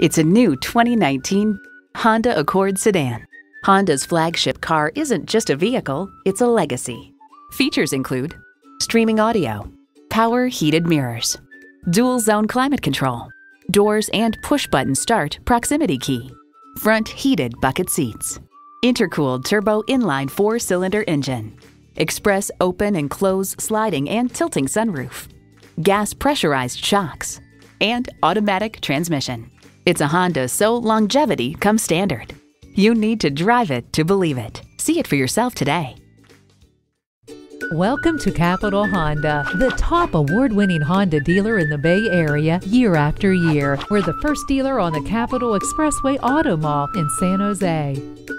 It's a new 2019 Honda Accord sedan. Honda's flagship car isn't just a vehicle, it's a legacy. Features include streaming audio, power heated mirrors, dual zone climate control, doors and push button start proximity key, front heated bucket seats, intercooled turbo inline 4-cylinder engine, express open and close sliding and tilting sunroof, gas pressurized shocks, and automatic transmission. It's a Honda, so longevity comes standard. You need to drive it to believe it. See it for yourself today. Welcome to Capitol Honda, the top award-winning Honda dealer in the Bay Area year after year. We're the first dealer on the Capital Expressway Auto Mall in San Jose.